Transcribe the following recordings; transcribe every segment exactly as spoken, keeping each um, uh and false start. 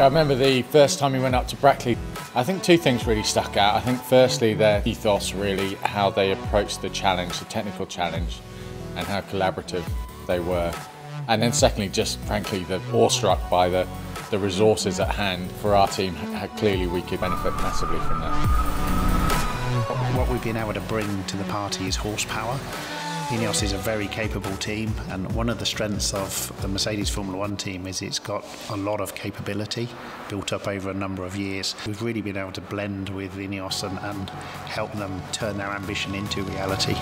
I remember the first time we went up to Brackley. I think two things really stuck out. I think firstly their ethos, really, how they approached the challenge, the technical challenge, and how collaborative they were. And then secondly, just frankly, the awestruck by the, the resources at hand for our team. How clearly we could benefit massively from that. What we've been able to bring to the party is horsepower. INEOS is a very capable team, and one of the strengths of the Mercedes Formula One team is it's got a lot of capability built up over a number of years. We've really been able to blend with INEOS and, and help them turn their ambition into reality.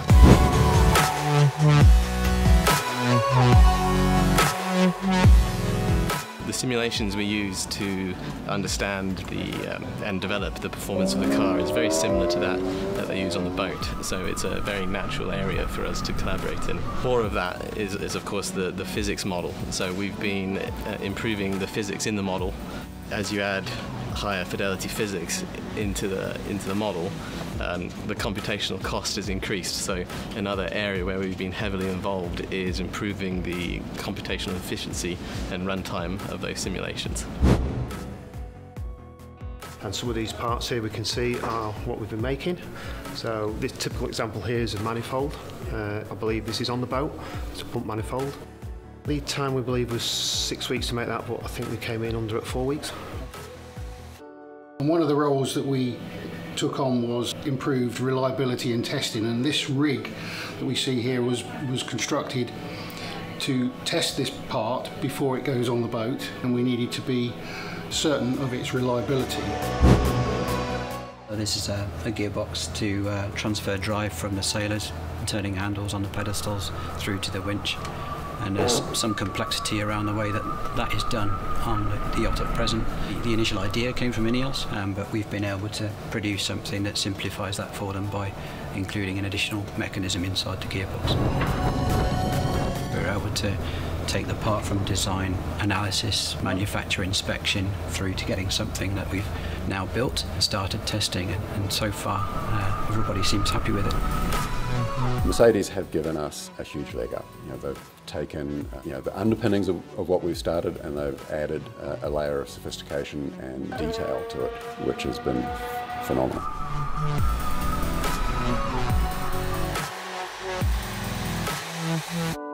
The simulations we use to understand the um, and develop the performance of the car is very similar to that that they use on the boat, so it's a very natural area for us to collaborate in. More of that is, is of course the, the physics model, so we've been uh, improving the physics in the model. As you add higher fidelity physics into the into the model, um, the computational cost is increased. So another area where we've been heavily involved is improving the computational efficiency and runtime of those simulations. And some of these parts here we can see are what we've been making. So this typical example here is a manifold. Uh, I believe this is on the boat. It's a pump manifold. Lead time we believe was six weeks to make that, but I think we came in under at four weeks. And one of the roles that we took on was improved reliability and testing, and this rig that we see here was, was constructed to test this part before it goes on the boat, and we needed to be certain of its reliability. This is a, a gearbox to uh, transfer drive from the sailors, turning handles on the pedestals through to the winch, and there's some complexity around the way that that is done on the yacht at present. The initial idea came from INEOS, um, but we've been able to produce something that simplifies that for them by including an additional mechanism inside the gearbox. We're able to take the part from design, analysis, manufacture, inspection, through to getting something that we've now built and started testing, and, and so far uh, everybody seems happy with it. Mercedes have given us a huge leg up. You know, they've taken you know, the underpinnings of, of what we've started, and they've added a, a layer of sophistication and detail to it, which has been phenomenal. Mm-hmm.